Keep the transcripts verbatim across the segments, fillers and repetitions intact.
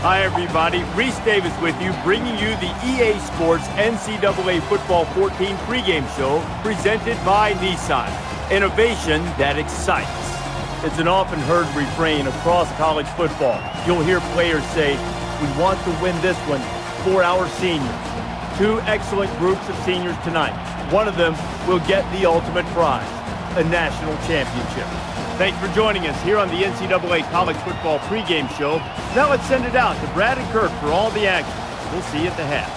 Hi, everybody. Reese Davis with you, bringing you the E A Sports N C double A Football fourteen pregame show presented by Nissan. Innovation that excites. It's an often heard refrain across college football. You'll hear players say, we want to win this one for our seniors. Two excellent groups of seniors tonight. One of them will get the ultimate prize, a national championship. Thanks for joining us here on the N C double A College Football pregame show. Now let's send it out to Brad and Kirk for all the action. We'll see you at the half.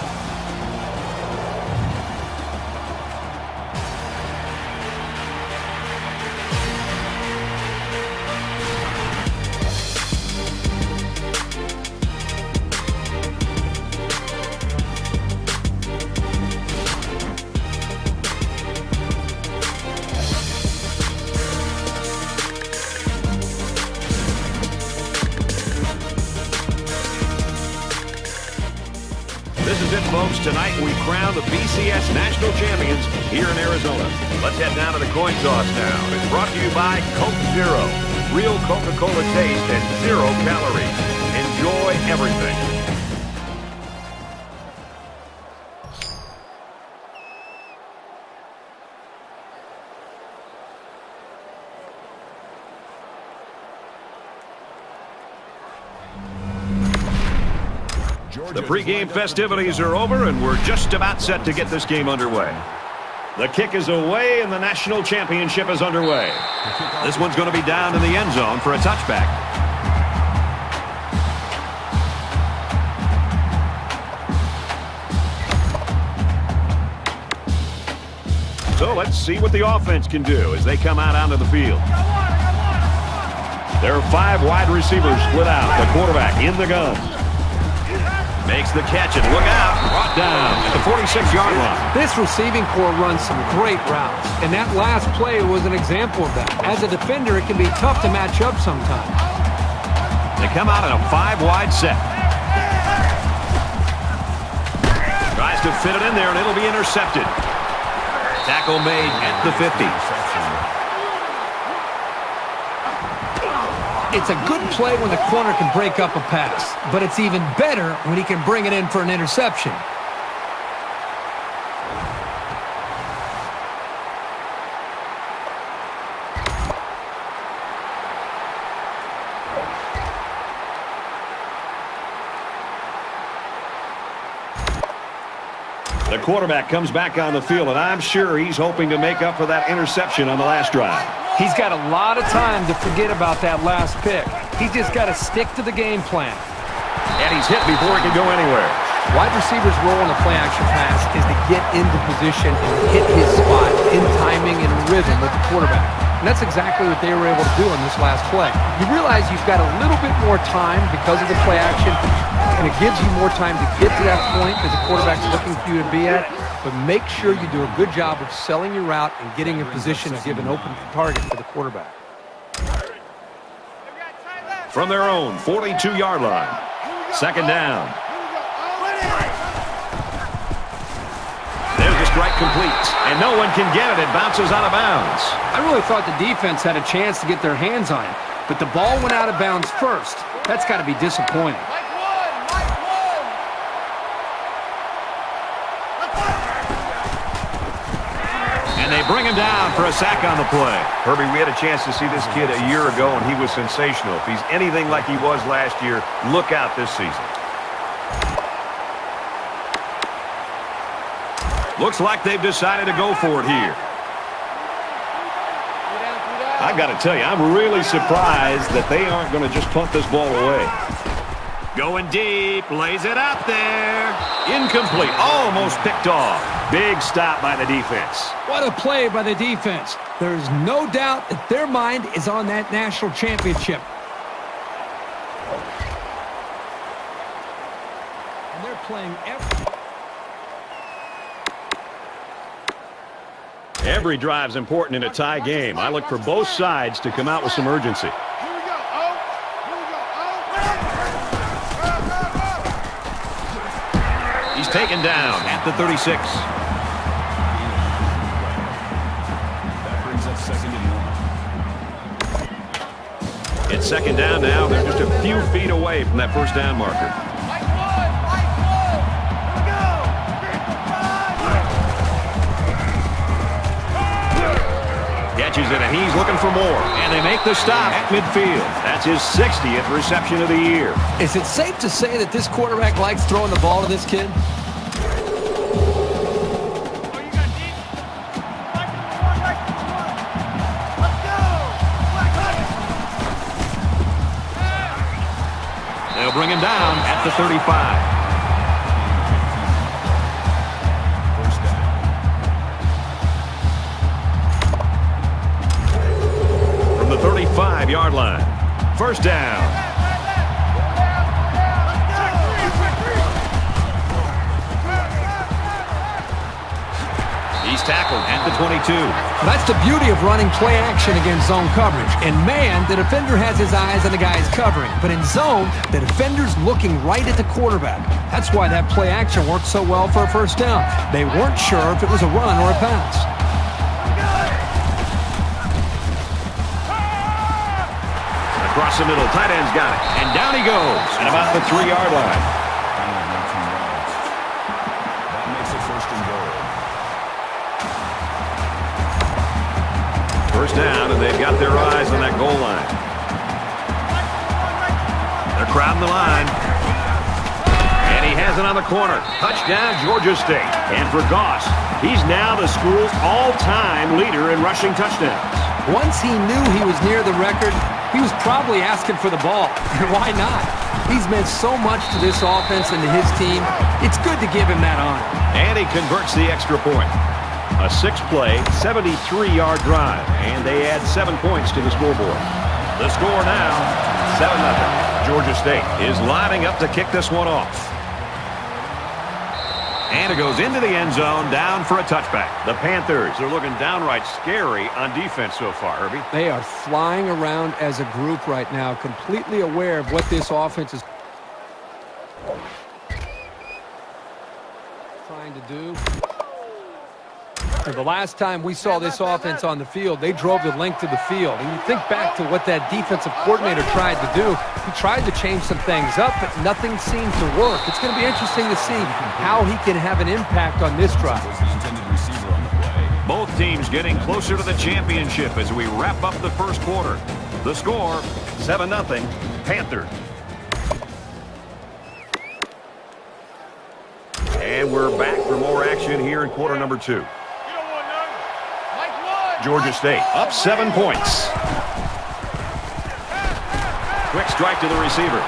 Tonight we crown the B C S national champions here in Arizona. Let's head down to the coin toss now. It's brought to you by Coke Zero. Real Coca-Cola taste and zero calories. Enjoy everything. The pregame festivities are over, and we're just about set to get this game underway. The kick is away, and the national championship is underway. This one's going to be down in the end zone for a touchback. So let's see what the offense can do as they come out onto the field. There are five wide receivers split out. The quarterback in the gun. Makes the catch, and look out, brought down at the forty-six yard line. This receiving corps runs some great routes, and that last play was an example of that. As a defender, it can be tough to match up sometimes. They come out in a five-wide set. Tries to fit it in there, and it'll be intercepted. Tackle made at the fifty. It's a good play when the corner can break up a pass, but it's even better when he can bring it in for an interception. The quarterback comes back on the field, and I'm sure he's hoping to make up for that interception on the last drive. He's got a lot of time to forget about that last pick. He's just got to stick to the game plan. And he's hit before he can go anywhere. Wide receiver's role in a play-action pass is to get into position and hit his spot in timing and rhythm with the quarterback. And that's exactly what they were able to do on this last play. You realize you've got a little bit more time because of the play-action, and it gives you more time to get to that point that the quarterback's looking for you to be at. But make sure you do a good job of selling your route and getting in position to give an open target for the quarterback. From their own forty-two yard line, second down. There's the strike complete, and no one can get it. It bounces out of bounds. I really thought the defense had a chance to get their hands on it, but the ball went out of bounds first. That's got to be disappointing. Bring him down for a sack on the play. Herbie, we had a chance to see this kid a year ago, and he was sensational. If he's anything like he was last year, look out this season. Looks like they've decided to go for it here. I've got to tell you, I'm really surprised that they aren't going to just punt this ball away. Going deep, lays it out there. Incomplete, almost picked off. Big stop by the defense. What a play by the defense. There's no doubt that their mind is on that national championship. And they're playing every... Every drive's important in a tie game. I look for both sides to come out with some urgency. Taken down at the thirty-six. That brings up second and one. It's second down now. They're just a few feet away from that first down marker. Catches it, and he's looking for more. And they make the stop at midfield. That's his sixtieth reception of the year. Is it safe to say that this quarterback likes throwing the ball to this kid? Bring him down at the thirty-five. First down. From the thirty-five yard line. First down. He's tackled at the twenty-two. That's the beauty of running play action against zone coverage. And man, the defender has his eyes on the guy's covering. But in zone, the defender's looking right at the quarterback. That's why that play action worked so well for a first down. They weren't sure if it was a run or a pass. Across the middle, tight end's got it. And down he goes at about the three yard line. First down, and they've got their eyes on that goal line. They're crowding the line. And he has it on the corner. Touchdown, Georgia State. And for Goss, he's now the school's all-time leader in rushing touchdowns. Once he knew he was near the record, he was probably asking for the ball. And why not? He's meant so much to this offense and to his team. It's good to give him that honor. And he converts the extra point. A six play, seventy-three yard drive, and they add seven points to the scoreboard. The score now, seven nothing. Georgia State is lining up to kick this one off. And it goes into the end zone, down for a touchback. The Panthers are looking downright scary on defense so far, Herbie. They are flying around as a group right now, completely aware of what this offense is trying to do. The last time we saw this offense on the field, they drove the length of the field. And you think back to what that defensive coordinator tried to do. He tried to change some things up, but nothing seemed to work. It's going to be interesting to see how he can have an impact on this drive. Both teams getting closer to the championship as we wrap up the first quarter. The score, seven nothing, Panthers. And we're back for more action here in quarter number two. Georgia State up seven points. Quick strike to the receiver.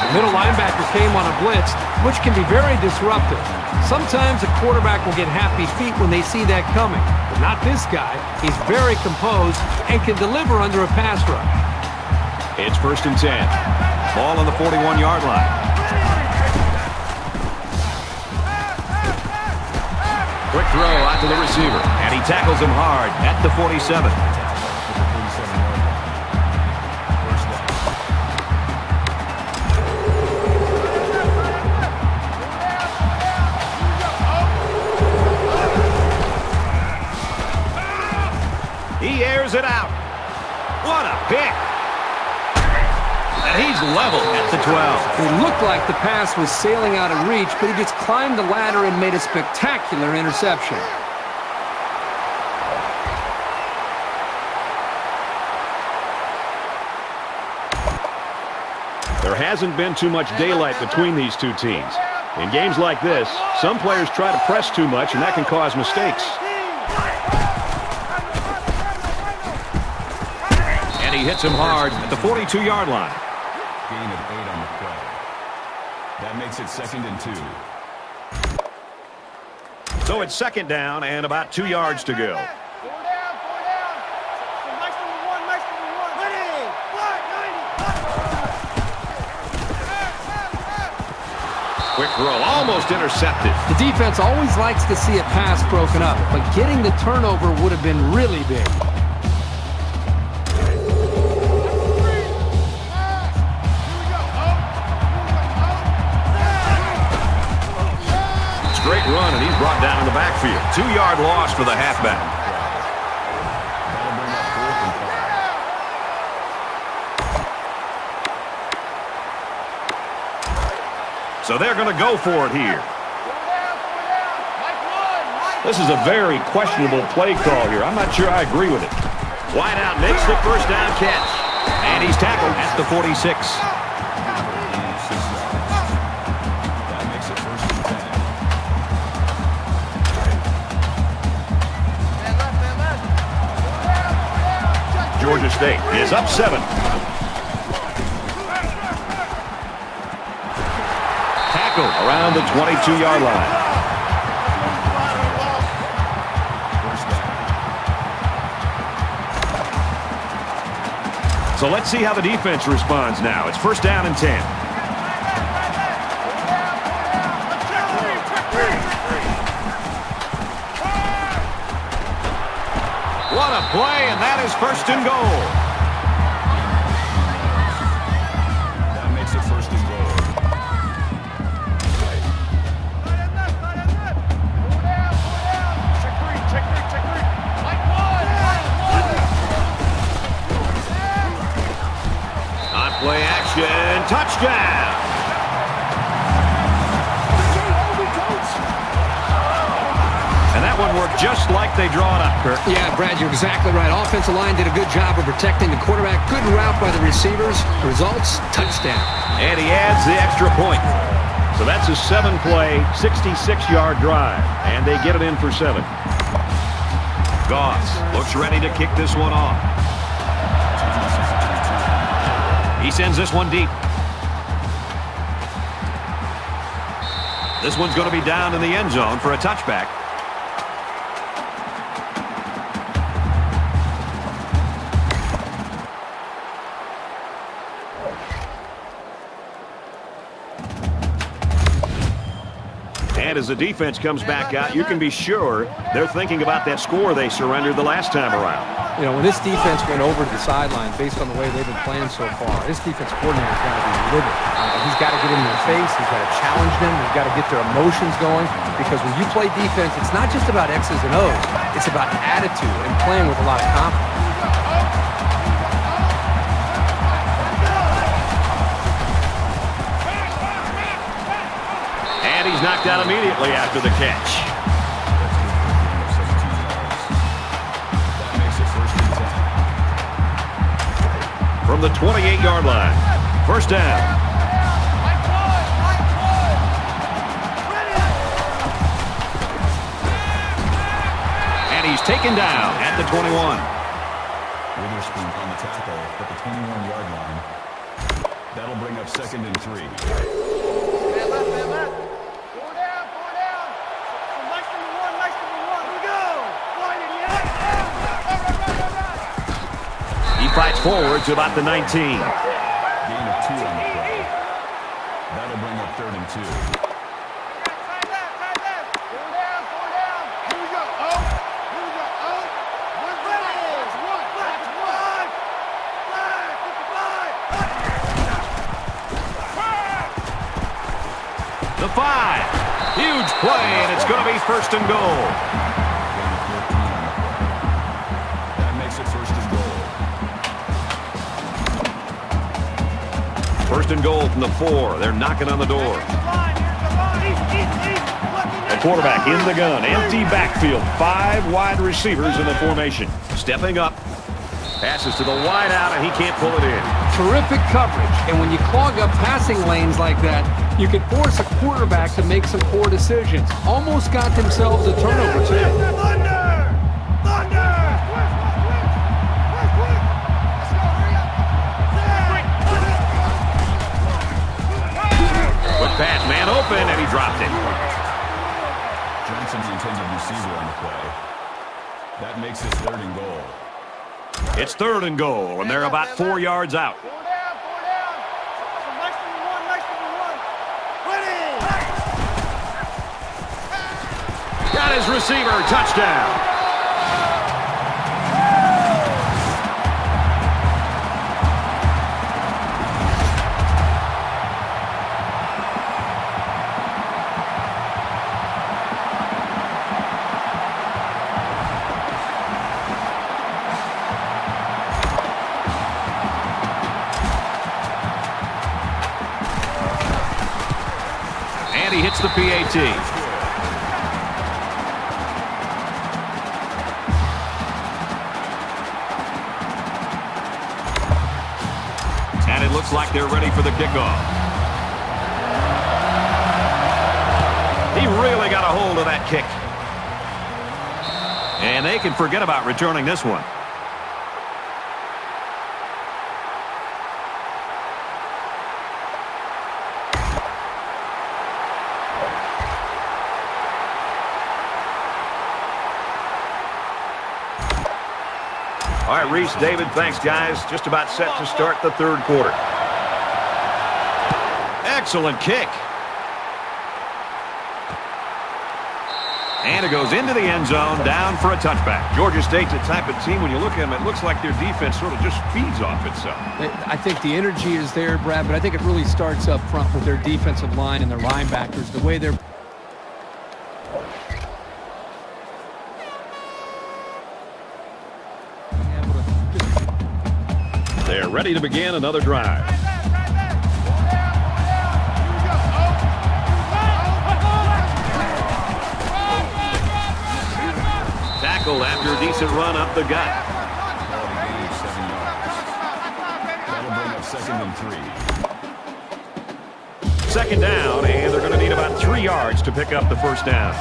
The middle linebacker came on a blitz, which can be very disruptive. Sometimes a quarterback will get happy feet when they see that coming, but not this guy. He's very composed and can deliver under a pass rush. It's first and ten. Ball on the forty-one yard line. Quick throw out to the receiver, and he tackles him hard at the forty-seven. He airs it out. What a pick! And he's leveled at the twelve. It looked like the pass was sailing out of reach, but he just climbed the ladder and made a spectacular interception. There hasn't been too much daylight between these two teams. In games like this, some players try to press too much, and that can cause mistakes. And he hits him hard at the forty-two yard line. Gain of eight on the play. That makes it second and two. So it's second down and about two yards to go. Four down, four down. Nice number one, nice number one. ninety, ninety, ninety. Quick throw, almost intercepted. The defense always likes to see a pass broken up, but getting the turnover would have been really big. Great run, and he's brought down in the backfield. Two yard loss for the halfback. So they're going to go for it here. This is a very questionable play call here. I'm not sure I agree with it. Wide out makes the first down catch. And he's tackled at the forty-six. Georgia State is up seven. Tackle around the twenty-two yard line. So let's see how the defense responds now. It's first down and ten. What a play, and that is first and goal. That makes it first and goal. On play action, touchdown. One worked just like they draw it up, Kirk. Yeah, Brad, you're exactly right. Offensive line did a good job of protecting the quarterback. Good route by the receivers. Results, touchdown. And he adds the extra point. So that's a seven-play, sixty-six yard drive. And they get it in for seven. Goss looks ready to kick this one off. He sends this one deep. This one's going to be down in the end zone for a touchback. As the defense comes back out, you can be sure they're thinking about that score they surrendered the last time around. You know, when this defense went over to the sideline, based on the way they've been playing so far, this defense coordinator is going to be livid. Uh, he's got to get in their face. He's got to challenge them. He's got to get their emotions going, because when you play defense, it's not just about X's and O's. It's about attitude and playing with a lot of confidence. He's knocked out immediately after the catch. From the twenty-eight yard line, first down. And he's taken down at the twenty-one. Witherspoon on the tackle at the twenty-one yard line. That'll bring up second and three. Fights forward to about the nineteen. Gain of two on the play. That'll bring up third and two. Here we go. Oh, here we go. Oh, one is one. One. Five. The five. Huge play, and it's going to be first and goal. First and goal from the four. They're knocking on the door. The quarterback in the gun. Empty backfield. Five wide receivers in the formation. Stepping up. Passes to the wide out, and he can't pull it in. Terrific coverage. And when you clog up passing lanes like that, you can force a quarterback to make some poor decisions. Almost got themselves a turnover, too. Bad man open, and he dropped it. Johnson's intended receiver on the play. That makes it third and goal. It's third and goal, and they're about four yards out. Four down, four down. Next to one, next to one. Winning. Got his receiver, touchdown. he hits the P A T. Looks like they're ready for the kickoff. He really got a hold of that kick. And they can forget about returning this one. All right, Reese, David, thanks, guys. Just about set to start the third quarter. Excellent kick. And it goes into the end zone, down for a touchback. Georgia State's the type of team, when you look at them, it looks like their defense sort of just feeds off itself. I think the energy is there, Brad, but I think it really starts up front with their defensive line and their linebackers, the way they're... They're ready to begin another drive. Tackled after a decent run up the gut. That'll bring up second and three. Second down, and they're going to need about three yards to pick up the first down.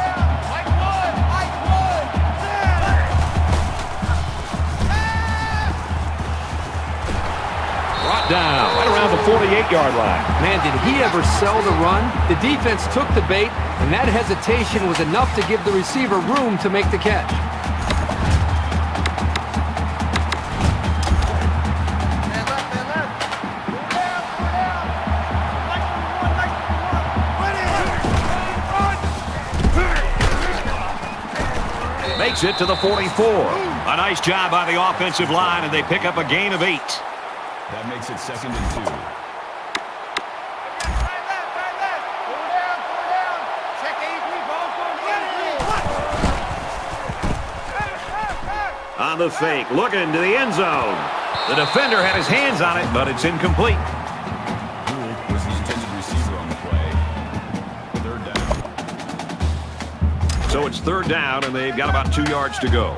Down right around the forty-eight yard line. Man, did he ever sell the run? The defense took the bait, and that hesitation was enough to give the receiver room to make the catch. Makes it to the forty-four. A nice job by the offensive line, and they pick up a gain of eight. That makes it second and two. On the fake, looking to the end zone. The defender had his hands on it, but it's incomplete. Gould was the intended receiver on the play. Third down. So it's third down, and they've got about two yards to go.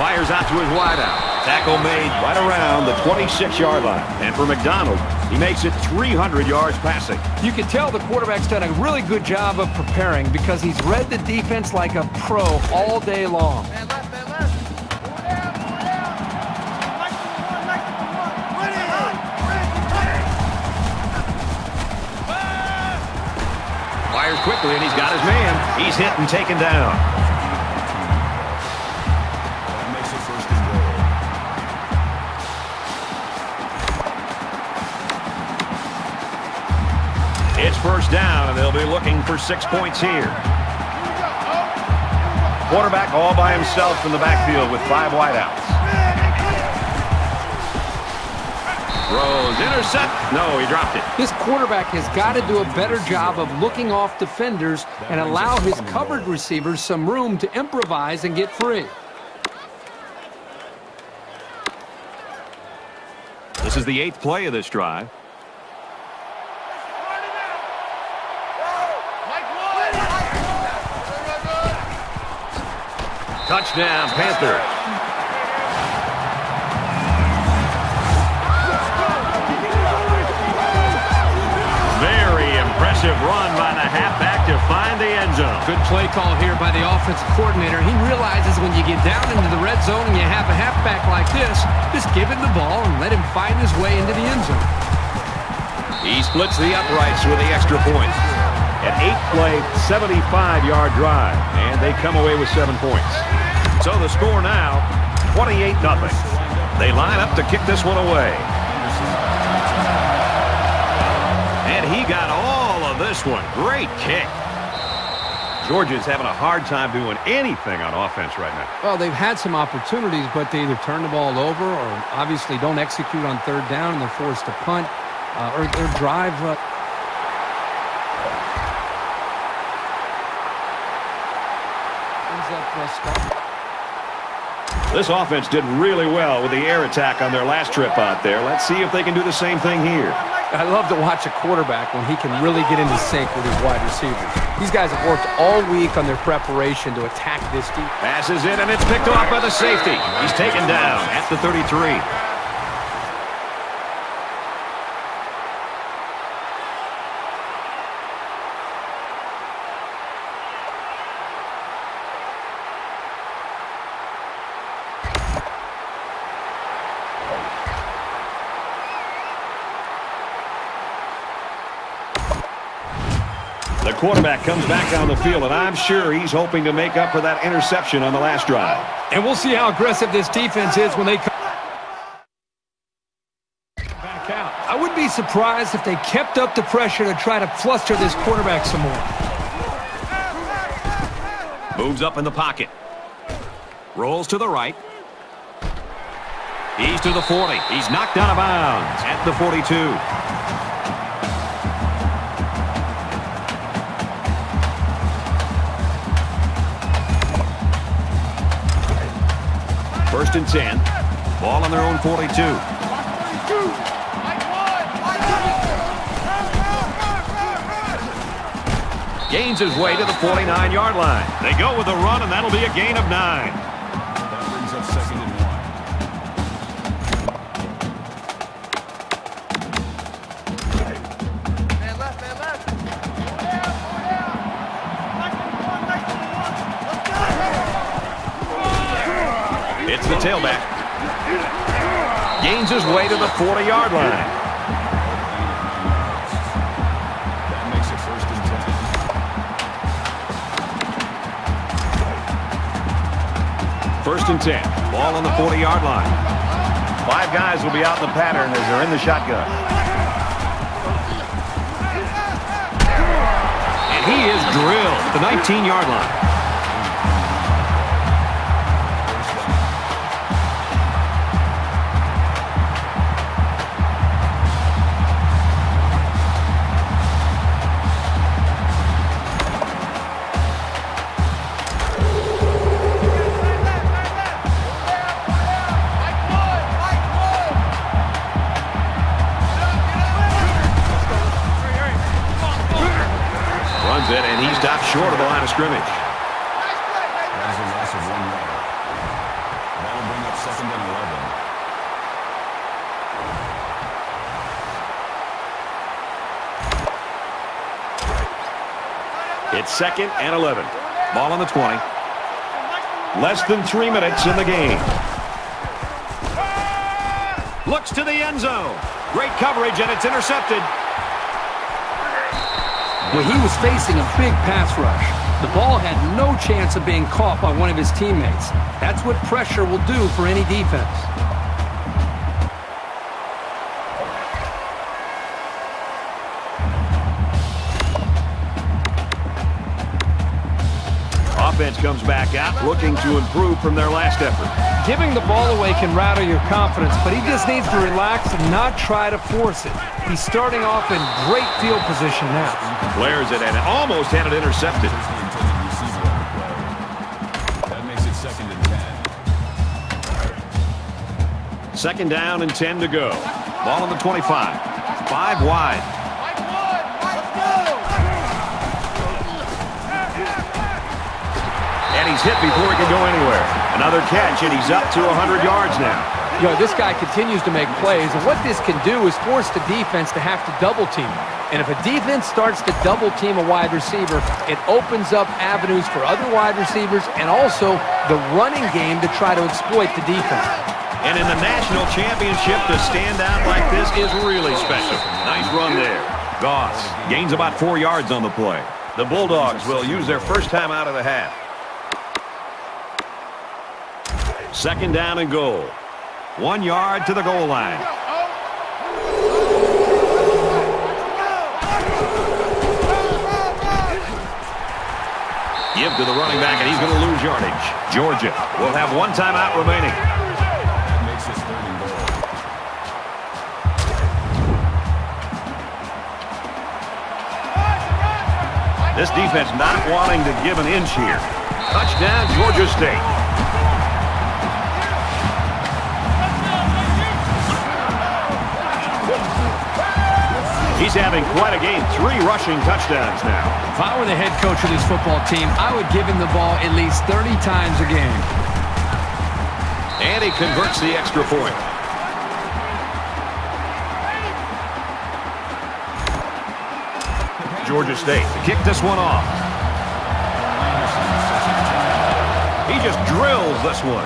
Fires out to his wideout. Tackle made right around the twenty-six yard line. And for McDonald, he makes it three hundred yards passing. You can tell the quarterback's done a really good job of preparing because he's read the defense like a pro all day long. Man, left, man, left. Fires quickly, and he's got his man. He's hit and taken down. First down, and they'll be looking for six points here. Quarterback all by himself in the backfield with five wideouts. Throws, intercept. No, he dropped it. This quarterback has got to do a better job of looking off defenders and allow his covered receivers some room to improvise and get free. This is the eighth play of this drive. Touchdown, Panther. Very impressive run by the halfback to find the end zone. Good play call here by the offensive coordinator. He realizes when you get down into the red zone and you have a halfback like this, just give him the ball and let him find his way into the end zone. He splits the uprights with the extra point. An eight play, seventy-five yard drive, and they come away with seven points. So the score now, twenty-eight nothing. They line up to kick this one away. And he got all of this one. Great kick. Georgia's having a hard time doing anything on offense right now. Well, they've had some opportunities, but they either turn the ball over or obviously don't execute on third down, and they're forced to punt uh, or, or drive. Uh, This offense did really well with the air attack on their last trip out there. Let's see if they can do the same thing here. I love to watch a quarterback when he can really get into sync with his wide receivers. These guys have worked all week on their preparation to attack this deep. Pass is in, and it's picked off by the safety. He's taken down at the thirty-three. The quarterback comes back on the field, and I'm sure he's hoping to make up for that interception on the last drive. And we'll see how aggressive this defense is when they come back out. I wouldn't be surprised if they kept up the pressure to try to fluster this quarterback some more. Moves up in the pocket. Rolls to the right. He's to the forty. He's knocked out of bounds at the forty-two. First and ten. Ball on their own forty-two. Gains his way to the forty-nine yard line. They go with a run, and that'll be a gain of nine. That brings up second and one. Man left, man left. Go down, go down. nineteen one, nineteen one. Let's go. It's the tailback. Gains his way to the forty yard line. That makes it first and ten. First and ten. Ball on the forty yard line. Five guys will be out in the pattern as they're in the shotgun. And he is drilled at the nineteen yard line. And he stopped short of the line of scrimmage. That is a loss of one yard. That will bring up second and eleven. It's second and eleven. Ball on the twenty. Less than three minutes in the game. Looks to the end zone. Great coverage, and it's intercepted. Well, he was facing a big pass rush. The ball had no chance of being caught by one of his teammates. That's what pressure will do for any defense. Offense comes back out, looking to improve from their last effort. Giving the ball away can rattle your confidence, but he just needs to relax and not try to force it. He's starting off in great field position now. Flares it and almost had it intercepted. That makes it second and ten. Second down and ten to go. Ball on the twenty-five. Five wide. And he's hit before he can go anywhere. Another catch, and he's up to one hundred yards now. You know, this guy continues to make plays, and what this can do is force the defense to have to double-team. And if a defense starts to double-team a wide receiver, it opens up avenues for other wide receivers and also the running game to try to exploit the defense. And in the national championship, to stand out like this is really special. Nice run there. Goss gains about four yards on the play. The Bulldogs will use their first time out of the half. Second down and goal. One yard to the goal line. Give to the running back, and he's going to lose yardage. Georgia will have one timeout remaining. That makes this third and goal. This defense not wanting to give an inch here. Touchdown, Georgia State. He's having quite a game. Three rushing touchdowns now. If I were the head coach of this football team, I would give him the ball at least thirty times a game. And he converts the extra point. Georgia State kicked this one off. He just drills this one.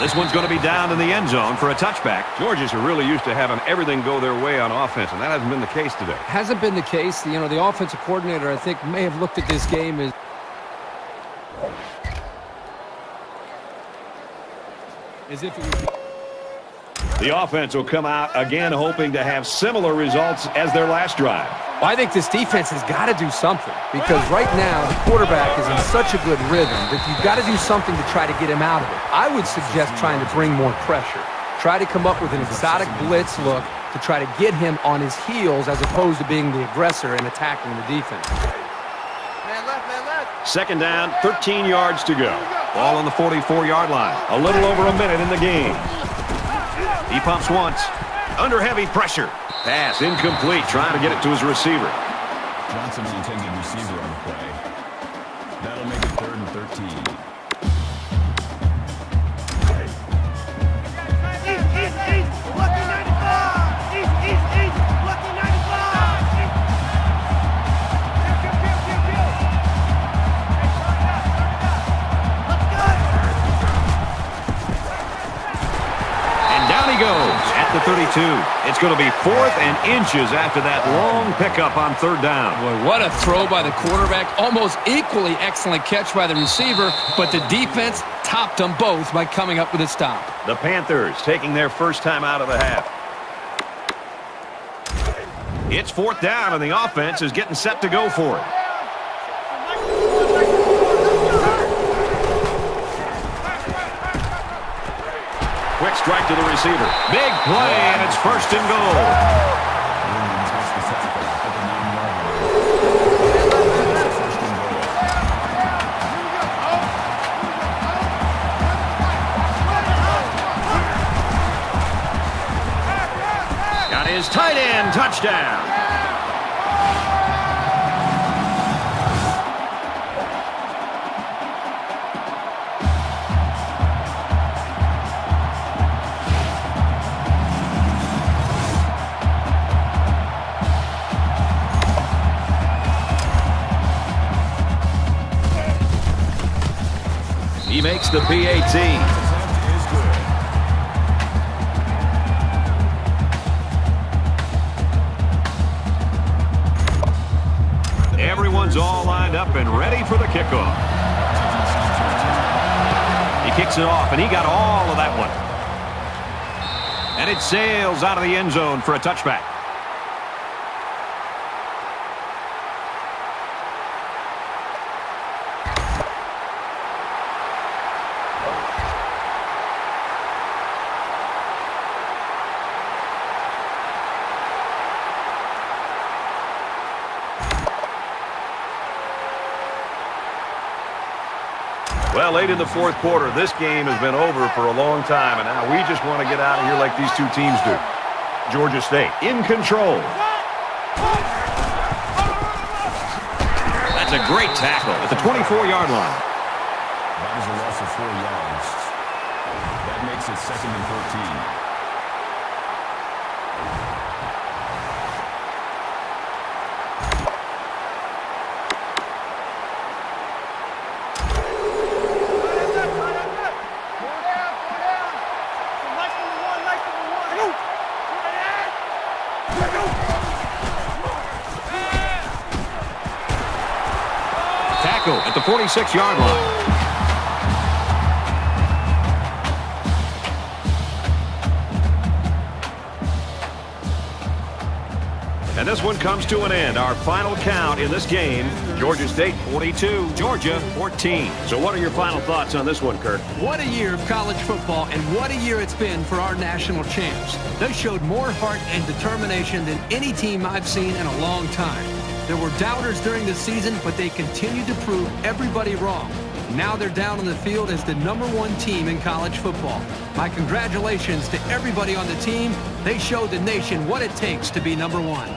This one's going to be down in the end zone for a touchback. Georgia's are really used to having everything go their way on offense, and that hasn't been the case today. Hasn't been the case. You know, the offensive coordinator, I think, may have looked at this game as... as if it was... The offense will come out again hoping to have similar results as their last drive. Well, I think this defense has got to do something, because right now the quarterback is in such a good rhythm that you've got to do something to try to get him out of it. I would suggest trying to bring more pressure. Try to come up with an exotic blitz look to try to get him on his heels as opposed to being the aggressor and attacking the defense. Man left, man left. Second down, thirteen yards to go. Ball on the forty-four yard line. A little over a minute in the game. He pumps once. Under heavy pressure. Pass incomplete. Trying to get it to his receiver. Johnson will take the receiver on the play. That'll make it third and thirteen. thirty-two. It's going to be fourth and inches after that long pickup on third down. Boy, what a throw by the quarterback. Almost equally excellent catch by the receiver, but the defense topped them both by coming up with a stop. The Panthers taking their first time out of the half. It's fourth down, and the offense is getting set to go for it. Quick strike to the receiver. Big play, and it's first and goal. Got his tight end, touchdown. He makes the P A T. Everyone's all lined up and ready for the kickoff. He kicks it off, and he got all of that one. And it sails out of the end zone for a touchback. Well, late in the fourth quarter, this game has been over for a long time, and now we just want to get out of here like these two teams do. Georgia State in control. That's a great tackle at the twenty-four yard line. That is a loss of four yards. That makes it second and fourteen. At the forty-six yard line. And this one comes to an end. Our final count in this game, Georgia State forty-two, Georgia fourteen. So what are your final thoughts on this one, Kirk? What a year of college football, and what a year it's been for our national champs. They showed more heart and determination than any team I've seen in a long time. There were doubters during the season, but they continued to prove everybody wrong. Now they're down on the field as the number one team in college football. My congratulations to everybody on the team. They showed the nation what it takes to be number one.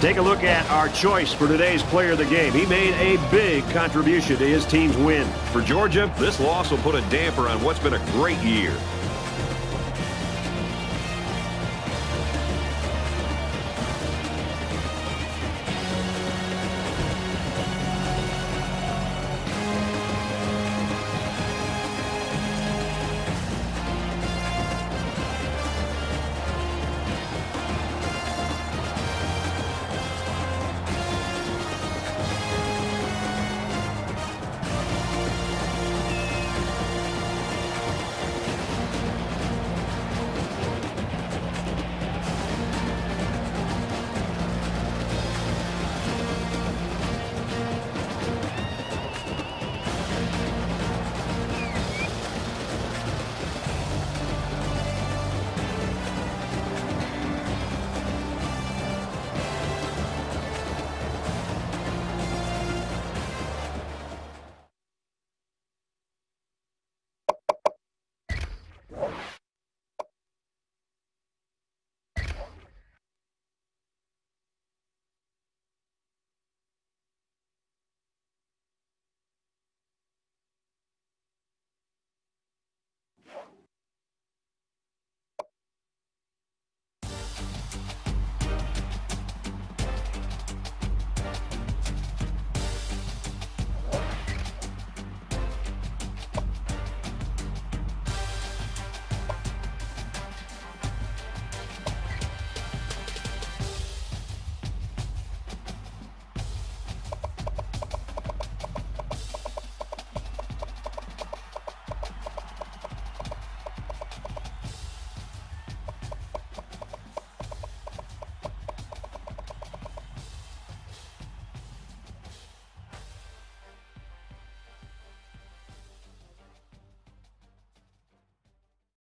Take a look at our choice for today's player of the game. He made a big contribution to his team's win. For Georgia, this loss will put a damper on what's been a great year.